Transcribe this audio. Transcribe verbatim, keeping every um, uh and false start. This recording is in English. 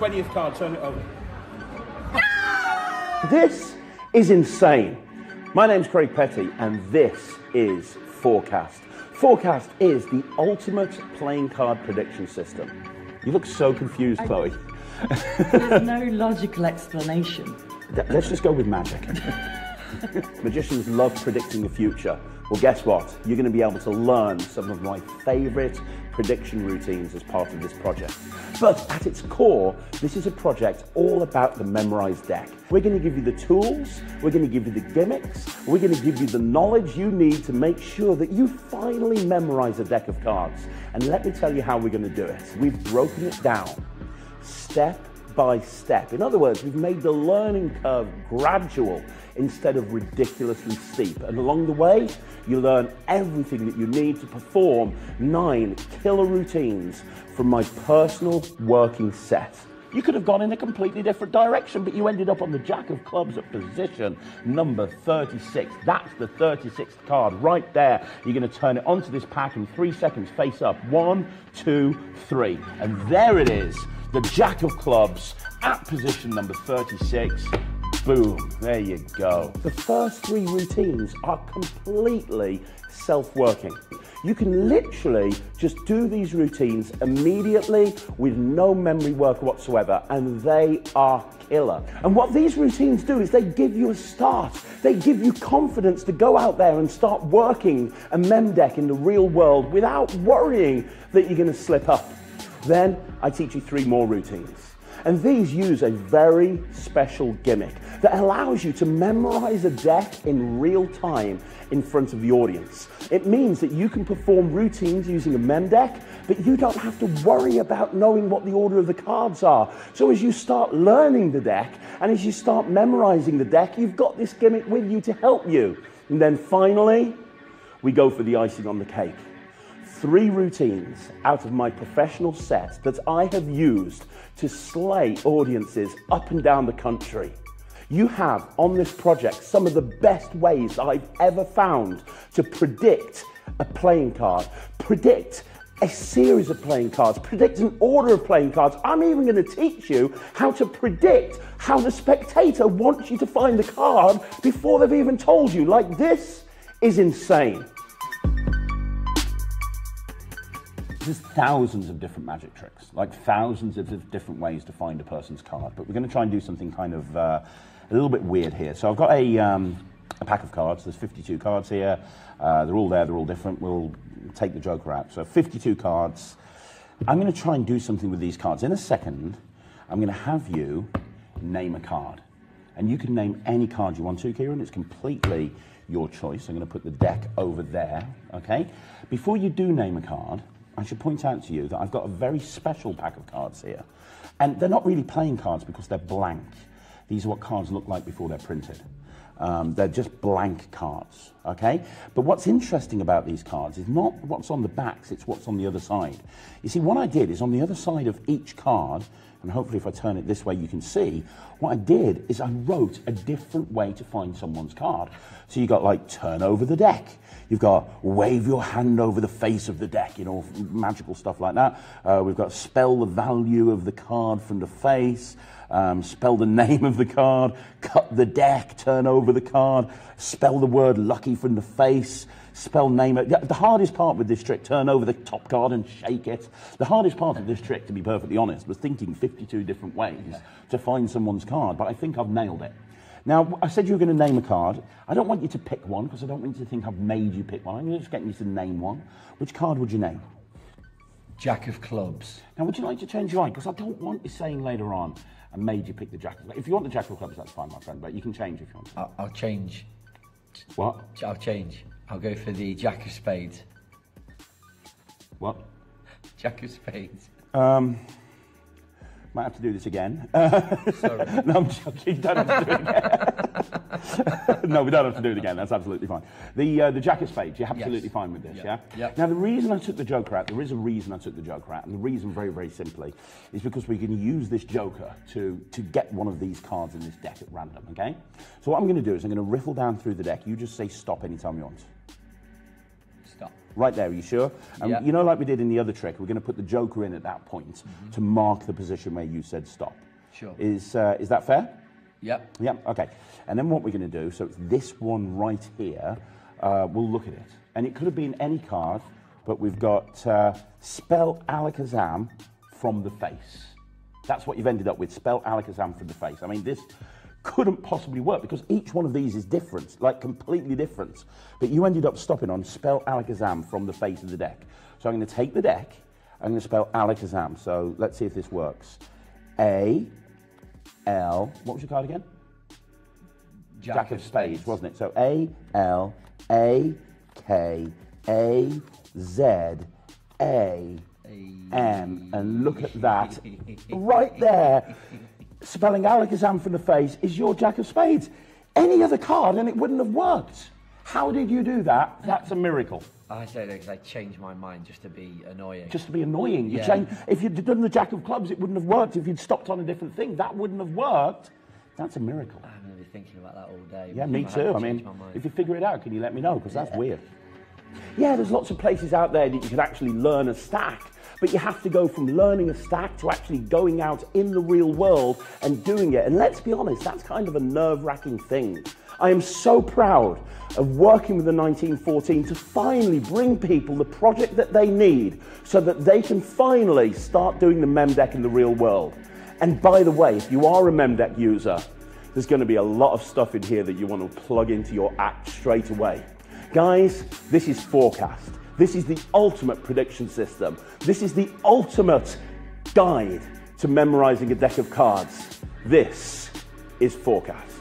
twentieth card, turn it over. No! This is insane. My name's Craig Petty, and this is Forecast. Forecast is the ultimate playing card prediction system. You look so confused, I, Chloe. There's no logical explanation. Let's just go with magic. Magicians love predicting the future. Well, guess what? You're going to be able to learn some of my favourite prediction routines as part of this project. But at its core, this is a project all about the memorised deck. We're going to give you the tools, we're going to give you the gimmicks, we're going to give you the knowledge you need to make sure that you finally memorise a deck of cards. And let me tell you how we're going to do it. We've broken it down step by step. In other words, we've made the learning curve gradual instead of ridiculously steep. And along the way, you learn everything that you need to perform nine killer routines from my personal working set. You could have gone in a completely different direction, but you ended up on the Jack of Clubs at position number thirty-six. That's the thirty-sixth card right there. You're going to turn it onto this pack in three seconds, face up. One, two, three. And there it is. The Jack of Clubs at position number thirty-six. Boom, there you go. The first three routines are completely self-working. You can literally just do these routines immediately with no memory work whatsoever, and they are killer. And what these routines do is they give you a start. They give you confidence to go out there and start working a mem deck in the real world without worrying that you're gonna slip up. Then I teach you three more routines. And these use a very special gimmick that allows you to memorize a deck in real time in front of the audience. It means that you can perform routines using a mem deck, but you don't have to worry about knowing what the order of the cards are. So as you start learning the deck, and as you start memorizing the deck, you've got this gimmick with you to help you. And then finally, we go for the icing on the cake. Three routines out of my professional set that I have used to slay audiences up and down the country. You have on this project some of the best ways I've ever found to predict a playing card, predict a series of playing cards, predict an order of playing cards. I'm even going to teach you how to predict how the spectator wants you to find the card before they've even told you. Like, this is insane. There's thousands of different magic tricks, like thousands of different ways to find a person's card. But we're going to try and do something kind of uh, a little bit weird here. So I've got a, um, a pack of cards. There's fifty-two cards here. Uh, they're all there. They're all different. We'll take the joker out. So fifty-two cards. I'm going to try and do something with these cards. In a second, I'm going to have you name a card. And you can name any card you want to, Kieran. It's completely your choice. I'm going to put the deck over there, okay? Before you do name a card, I should point out to you that I've got a very special pack of cards here. And they're not really playing cards because they're blank. These are what cards look like before they're printed. Um, they're just blank cards, okay? But what's interesting about these cards is not what's on the backs, it's what's on the other side. You see, what I did is on the other side of each card, and hopefully if I turn it this way you can see, what I did is I wrote a different way to find someone's card. So you got like, turn over the deck. You've got wave your hand over the face of the deck, you know, magical stuff like that. Uh, we've got spell the value of the card from the face. Um, spell the name of the card, cut the deck, turn over the card, spell the word lucky from the face, spell name it. The hardest part with this trick, turn over the top card and shake it. The hardest part of this trick, to be perfectly honest, was thinking fifty-two different ways to find someone's card, but I think I've nailed it. Now, I said you were going to name a card. I don't want you to pick one because I don't want you to think I've made you pick one. I'm just getting you to name one. Which card would you name? Jack of Clubs. Now, would you like to change your mind? Because I don't want you saying later on, I made you pick the Jack of Clubs. If you want the Jack of Clubs, that's fine, my friend, but you can change if you want to. I'll, I'll change. What? I'll change. I'll go for the Jack of Spades. What? Jack of Spades. Um, might have to do this again. Sorry. No, I'm joking. You don't have to do it again. No, we don't have to do it again. That's absolutely fine. The uh, the Jack of Spades, you're absolutely yes. fine with this, yep. yeah? Yep. Now, the reason I took the joker out, there is a reason I took the joker out, and the reason, very, very simply, is because we're going to use this joker to, to get one of these cards in this deck at random, okay? So what I'm going to do is I'm going to riffle down through the deck. You just say stop anytime you want. Stop. Right there, are you sure? Um, yeah. You know, like we did in the other trick, we're going to put the joker in at that point mm-hmm. to mark the position where you said stop. Sure. Is, uh, is that fair? Yep. Yep, okay. And then what we're going to do, so it's this one right here, uh, we'll look at it. And it could have been any card, but we've got uh, spell Alakazam from the face. That's what you've ended up with, spell Alakazam from the face. I mean, this couldn't possibly work because each one of these is different, like completely different. But you ended up stopping on spell Alakazam from the face of the deck. So I'm going to take the deck, I'm going to spell Alakazam. So let's see if this works. A, L, what was your card again? Jack, Jack of Spades, Spades, wasn't it? So A, L, A, K, A, Z, A, M, and look at that, right there. Spelling Alakazam from the face is your Jack of Spades. Any other card and it wouldn't have worked. How did you do that? That's a miracle. I say that because I changed my mind just to be annoying. Just to be annoying. You yeah. change, if you'd done the Jack of Clubs, it wouldn't have worked. If you'd stopped on a different thing, that wouldn't have worked. That's a miracle. I'm going to be thinking about that all day. Yeah, me too. I mean, if you figure it out, can you let me know? Because that's yeah. weird. Yeah, there's lots of places out there that you can actually learn a stack. But you have to go from learning a stack to actually going out in the real world and doing it. And let's be honest, that's kind of a nerve-wracking thing. I am so proud of working with the nineteen fourteen to finally bring people the project that they need so that they can finally start doing the mem deck in the real world. And by the way, if you are a mem deck user, there's going to be a lot of stuff in here that you want to plug into your act straight away. Guys, this is Forecast. This is the ultimate prediction system. This is the ultimate guide to memorizing a deck of cards. This is Forecast.